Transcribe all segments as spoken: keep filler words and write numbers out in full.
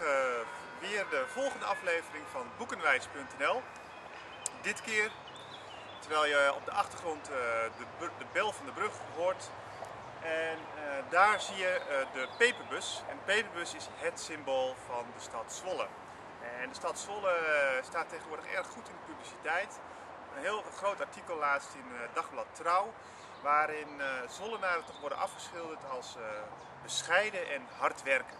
vandaag uh, weer de volgende aflevering van boekenwijs punt n l. Dit keer, terwijl je op de achtergrond uh, de, de bel van de brug hoort. En uh, daar zie je uh, de Peperbus. En de Peperbus is het symbool van de stad Zwolle. En de stad Zwolle uh, staat tegenwoordig erg goed in de publiciteit. Een heel groot artikel laatst in uh, Dagblad Trouw, waarin uh, Zwollenaren toch worden afgeschilderd als uh, bescheiden en hardwerkend.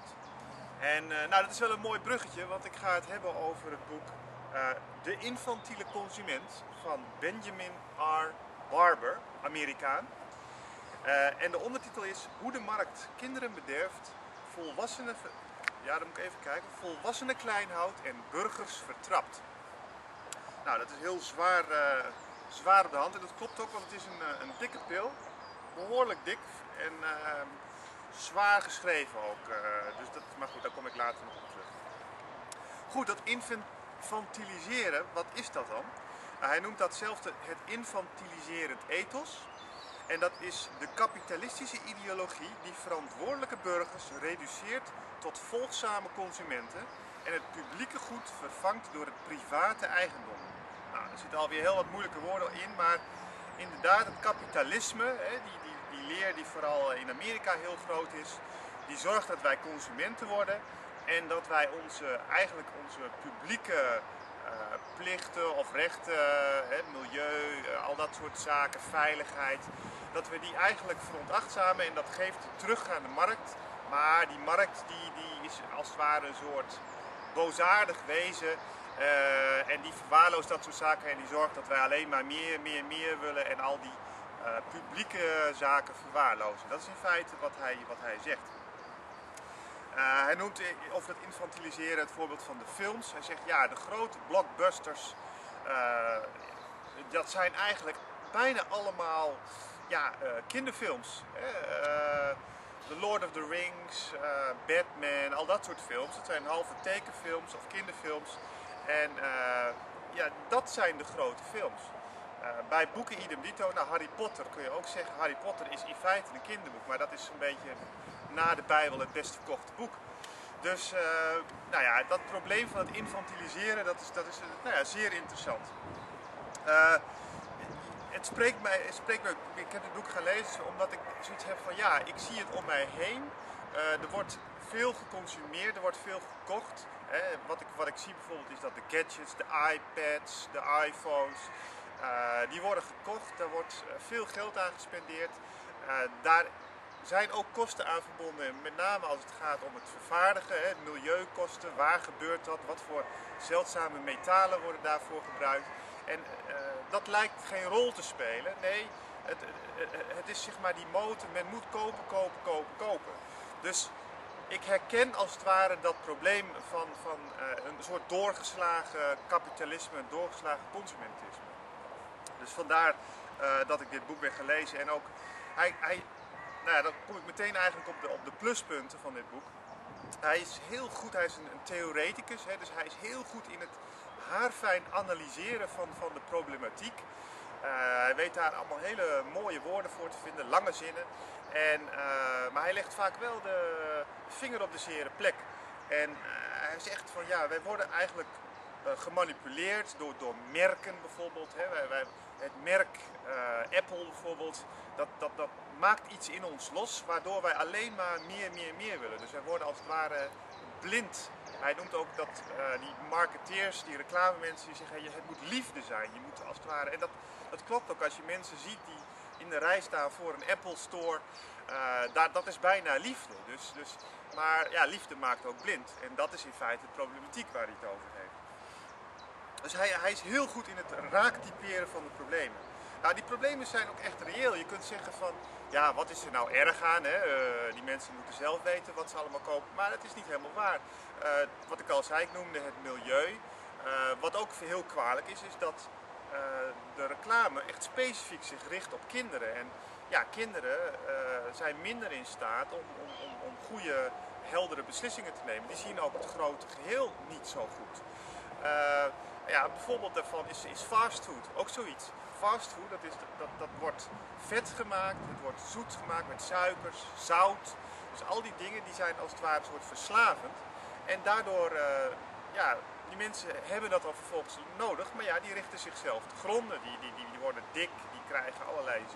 En uh, nou, dat is wel een mooi bruggetje, want ik ga het hebben over het boek uh, De Infantiele Consument van Benjamin R. Barber, Amerikaan. Uh, en de ondertitel is Hoe de markt kinderen bederft, volwassenen, ja, dan moet ik even kijken, volwassenen kleinhoudt en burgers vertrapt. Nou, dat is heel zwaar, uh, zwaar op de hand en dat klopt ook, want het is een, een dikke pil, behoorlijk dik en uh, zwaar geschreven ook. Uh, dus dat, maar goed, daar kom ik later nog op terug. Goed, dat infantiliseren, wat is dat dan? Nou, hij noemt dat zelf de, het infantiliserend ethos. En dat is de kapitalistische ideologie die verantwoordelijke burgers reduceert tot volgzame consumenten en het publieke goed vervangt door het private eigendom. Nou, er zitten alweer heel wat moeilijke woorden in, maar inderdaad het kapitalisme, hè, die, die, die leer die vooral in Amerika heel groot is, die zorgt dat wij consumenten worden en dat wij onze, eigenlijk onze publieke Uh, plichten of rechten, hè, milieu, uh, al dat soort zaken, veiligheid, dat we die eigenlijk verontachtzamen en dat geeft terug aan de markt. Maar die markt die, die is als het ware een soort boosaardig wezen uh, en die verwaarloost dat soort zaken en die zorgt dat wij alleen maar meer, meer, meer willen en al die uh, publieke zaken verwaarlozen. Dat is in feite wat hij, wat hij zegt. Uh, hij noemt over dat infantiliseren het voorbeeld van de films. Hij zegt ja, de grote blockbusters, uh, dat zijn eigenlijk bijna allemaal ja, uh, kinderfilms. Uh, The Lord of the Rings, uh, Batman, al dat soort films. Dat zijn halve tekenfilms of kinderfilms. En uh, ja, dat zijn de grote films. Uh, bij boeken idem dito, nou Harry Potter kun je ook zeggen, Harry Potter is in feite een kinderboek, maar dat is een beetje na de Bijbel het best verkochte boek. Dus uh, nou ja, dat probleem van het infantiliseren, dat is, dat is nou ja, zeer interessant. Uh, het spreekt mij, het spreekt mij, ik heb dit boek gelezen omdat ik zoiets heb van ja, ik zie het om mij heen. Uh, er wordt veel geconsumeerd, er wordt veel gekocht. Hè. Wat ik, wat ik zie bijvoorbeeld is dat de gadgets, de iPads, de iPhones, uh, die worden gekocht. Daar wordt veel geld aan gespendeerd. Uh, daar zijn ook kosten aan verbonden, met name als het gaat om het vervaardigen, hè, milieukosten, waar gebeurt dat, wat voor zeldzame metalen worden daarvoor gebruikt. En uh, dat lijkt geen rol te spelen, nee, het, het is zeg maar die motor, men moet kopen, kopen, kopen, kopen. Dus ik herken als het ware dat probleem van, van uh, een soort doorgeslagen kapitalisme, een doorgeslagen consumentisme. Dus vandaar uh, dat ik dit boek ben gelezen en ook, hij... hij Nou ja, dan kom ik meteen eigenlijk op de, op de pluspunten van dit boek. Hij is heel goed, hij is een, een theoreticus, hè, dus hij is heel goed in het haarfijn analyseren van, van de problematiek. Uh, hij weet daar allemaal hele mooie woorden voor te vinden, lange zinnen. En, uh, maar hij legt vaak wel de vinger op de zere plek. En uh, hij zegt van ja, wij worden eigenlijk uh, gemanipuleerd door, door merken bijvoorbeeld. Hè. Wij, wij, het merk uh, Apple bijvoorbeeld, dat... dat, dat maakt iets in ons los, waardoor wij alleen maar meer, meer, meer willen. Dus wij worden als het ware blind. Hij noemt ook dat uh, die marketeers, die reclamemensen, die zeggen, het moet liefde zijn. Je moet als het ware, en dat, dat klopt ook als je mensen ziet die in de rij staan voor een Apple Store. Uh, daar, dat is bijna liefde. Dus, dus, maar ja, liefde maakt ook blind. En dat is in feite de problematiek waar hij het over heeft. Dus hij, hij is heel goed in het raaktyperen van de problemen. Nou, die problemen zijn ook echt reëel. Je kunt zeggen van, ja, wat is er nou erg aan? Hè? Uh, die mensen moeten zelf weten wat ze allemaal kopen, maar dat is niet helemaal waar. Uh, wat ik al zei, ik noemde het milieu. Uh, wat ook heel kwalijk is, is dat uh, de reclame echt specifiek zich richt op kinderen. En ja, kinderen uh, zijn minder in staat om, om, om, om goede, heldere beslissingen te nemen. Die zien ook het grote geheel niet zo goed. Uh, ja, een voorbeeld daarvan is, is fastfood, ook zoiets. Fastfood, dat, is, dat, dat wordt vet gemaakt, het wordt zoet gemaakt met suikers, zout. Dus al die dingen die zijn als het ware een soort verslavend. En daardoor, uh, ja, die mensen hebben dat dan vervolgens nodig, maar ja, die richten zichzelf te gronden. Die, die, die worden dik, die krijgen allerlei uh,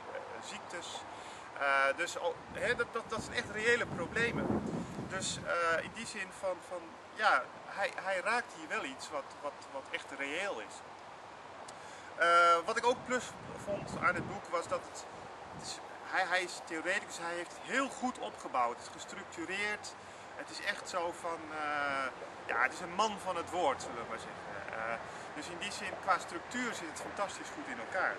ziektes. Uh, dus al, he, dat, dat, dat zijn echt reële problemen. Dus uh, in die zin van, van ja, hij, hij raakt hier wel iets wat, wat, wat echt reëel is. Uh, wat ik ook plus vond aan het boek was dat het, het is, hij, hij is theoreticus, hij heeft het heel goed opgebouwd, het is gestructureerd. Het is echt zo van, uh, ja, het is een man van het woord, zullen we maar zeggen. Uh, dus in die zin, qua structuur zit het fantastisch goed in elkaar.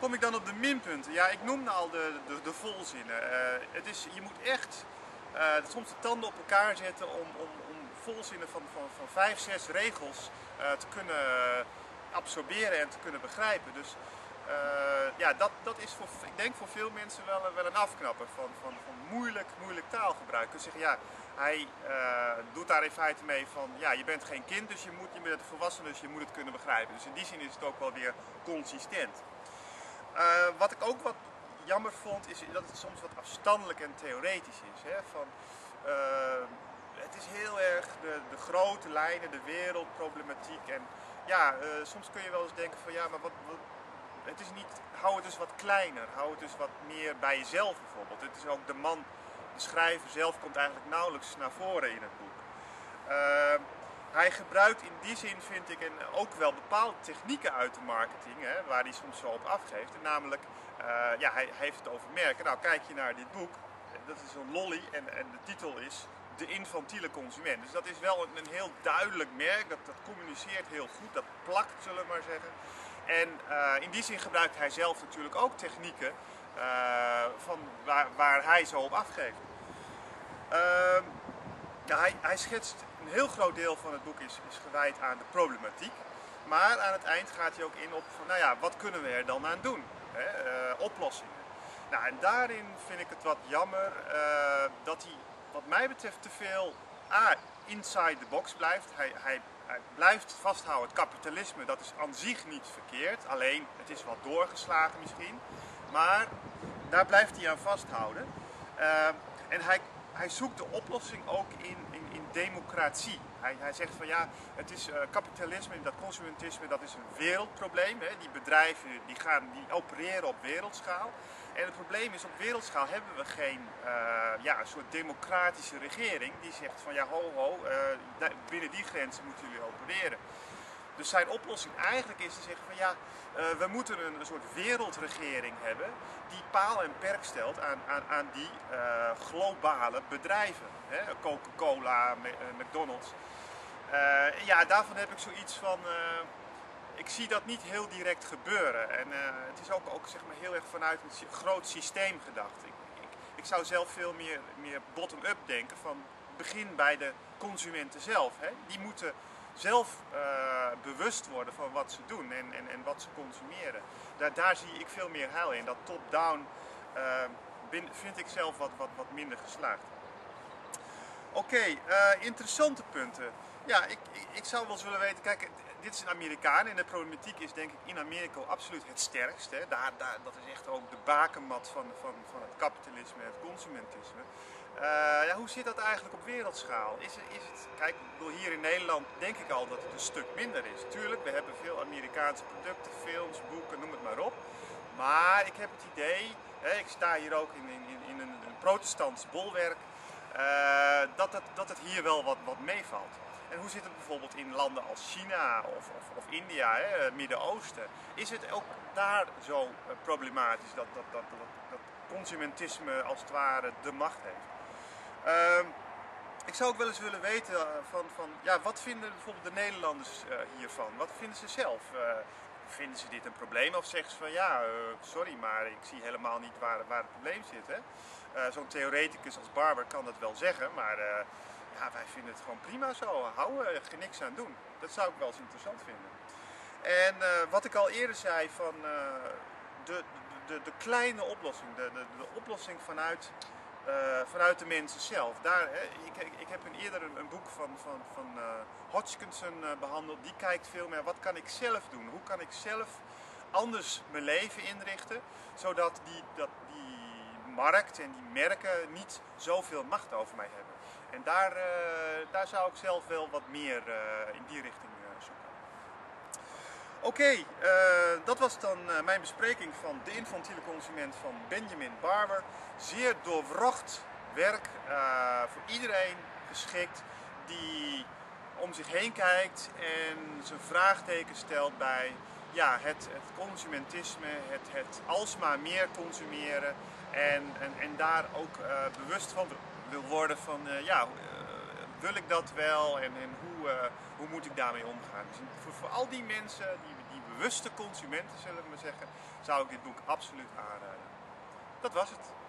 Kom ik dan op de minpunten? Ja, ik noemde al de, de, de volzinnen. Uh, het is, je moet echt uh, soms de tanden op elkaar zetten om, om, om volzinnen van, van, van vijf, zes regels uh, te kunnen absorberen en te kunnen begrijpen. Dus uh, ja, dat, dat is voor, ik denk voor veel mensen wel, wel een afknapper van, van, van moeilijk, moeilijk taalgebruik. Dus zeggen, ja, hij uh, doet daar in feite mee van, ja, je bent geen kind, dus je, moet, je bent een volwassene, dus je moet het kunnen begrijpen. Dus in die zin is het ook wel weer consistent. Uh, wat ik ook wat jammer vond, is dat het soms wat afstandelijk en theoretisch is. Hè? Van, uh, het is heel erg de, de grote lijnen, de wereldproblematiek. En ja, uh, soms kun je wel eens denken van ja, maar wat, wat, het is niet, hou het dus wat kleiner. Hou het dus wat meer bij jezelf bijvoorbeeld. Het is ook de man, de schrijver zelf komt eigenlijk nauwelijks naar voren in het boek. Uh, Hij gebruikt in die zin, vind ik, en ook wel bepaalde technieken uit de marketing, hè, waar hij soms zo op afgeeft. En namelijk, uh, ja, hij, hij heeft het over merken. Nou, kijk je naar dit boek, dat is een lolly en, en de titel is De Infantiele Consument. Dus dat is wel een, een heel duidelijk merk, dat, dat communiceert heel goed, dat plakt, zullen we maar zeggen. En uh, in die zin gebruikt hij zelf natuurlijk ook technieken uh, van waar, waar hij zo op afgeeft. Uh, ja, hij, hij schetst... Een heel groot deel van het boek is, is gewijd aan de problematiek, maar aan het eind gaat hij ook in op van, nou ja, wat kunnen we er dan aan doen? Hè? Uh, oplossingen. Nou, en daarin vind ik het wat jammer uh, dat hij, wat mij betreft, te veel ah, inside the box blijft. Hij, hij, hij blijft vasthouden. Het kapitalisme, dat is aan zich niet verkeerd, alleen het is wat doorgeslagen misschien, maar daar blijft hij aan vasthouden. Uh, en hij, hij zoekt de oplossing ook in, in democratie. Hij, hij zegt van ja, het is uh, kapitalisme en dat consumentisme, dat is een wereldprobleem. Hè. Die bedrijven die gaan, die opereren op wereldschaal. En het probleem is, op wereldschaal hebben we geen uh, ja, een soort democratische regering die zegt van ja, ho ho, uh, binnen die grenzen moeten jullie opereren. Dus zijn oplossing eigenlijk is te zeggen van ja, uh, we moeten een, een soort wereldregering hebben die paal en perk stelt aan, aan, aan die uh, globale bedrijven. Coca-Cola, McDonald's. Uh, ja, daarvan heb ik zoiets van, uh, ik zie dat niet heel direct gebeuren. En uh, het is ook, ook zeg maar, heel erg vanuit een groot systeem gedacht. Ik, ik, ik zou zelf veel meer, meer bottom-up denken van begin bij de consumenten zelf. Hè? Die moeten... zelf uh, bewust worden van wat ze doen en, en, en wat ze consumeren. Daar, daar zie ik veel meer heil in. Dat top-down uh, vind ik zelf wat, wat, wat minder geslaagd. Oké, okay, uh, interessante punten. Ja, ik, ik, ik zou wel eens willen weten, kijk, dit is een Amerikaan en de problematiek is denk ik in Amerika absoluut het sterkst. Hè. Daar, daar, dat is echt ook de bakenmat van, van, van het kapitalisme en het consumentisme. Uh, ja, hoe zit dat eigenlijk op wereldschaal? Is, is het, kijk, ik bedoel, hier in Nederland denk ik al dat het een stuk minder is. Tuurlijk, we hebben veel Amerikaanse producten, films, boeken, noem het maar op. Maar ik heb het idee, hè, ik sta hier ook in, in, in een, een protestants bolwerk, uh, dat, het, dat het hier wel wat, wat meevalt. En hoe zit het bijvoorbeeld in landen als China of, of, of India, hè, Midden-Oosten? Is het ook daar zo uh, problematisch dat, dat, dat, dat, dat consumentisme als het ware de macht heeft? Uh, ik zou ook wel eens willen weten van, van ja, wat vinden bijvoorbeeld de Nederlanders uh, hiervan? Wat vinden ze zelf? Uh, vinden ze dit een probleem of zeggen ze van ja, uh, sorry, maar ik zie helemaal niet waar, waar het probleem zit. Hè? Uh, zo'n theoreticus als Barber kan dat wel zeggen, maar uh, ja, wij vinden het gewoon prima zo. Houden er uh, niks aan doen. Dat zou ik wel eens interessant vinden. En uh, wat ik al eerder zei van uh, de, de, de kleine oplossing, de, de, de oplossing vanuit... Uh, vanuit de mensen zelf. Daar, hè, ik, ik heb een, eerder een, een boek van, van, van uh, Hodgkinson uh, behandeld. Die kijkt veel meer, wat kan ik zelf doen? Hoe kan ik zelf anders mijn leven inrichten? Zodat die, dat die markt en die merken niet zoveel macht over mij hebben. En daar, uh, daar zou ik zelf wel wat meer uh, in die richting uh, zoeken. Oké, okay, uh, dat was dan uh, mijn bespreking van De Infantiele Consument van Benjamin Barber. Zeer doorwrocht werk, uh, voor iedereen geschikt die om zich heen kijkt en zijn vraagteken stelt bij ja, het, het consumentisme, het, het alsmaar meer consumeren en, en, en daar ook uh, bewust van wil worden van uh, ja, uh, wil ik dat wel en, en hoe, uh, hoe moet ik daarmee omgaan. Dus voor, voor al die mensen, die, die bewuste consumenten zullen we maar zeggen, zou ik dit boek absoluut aanraden. Dat was het.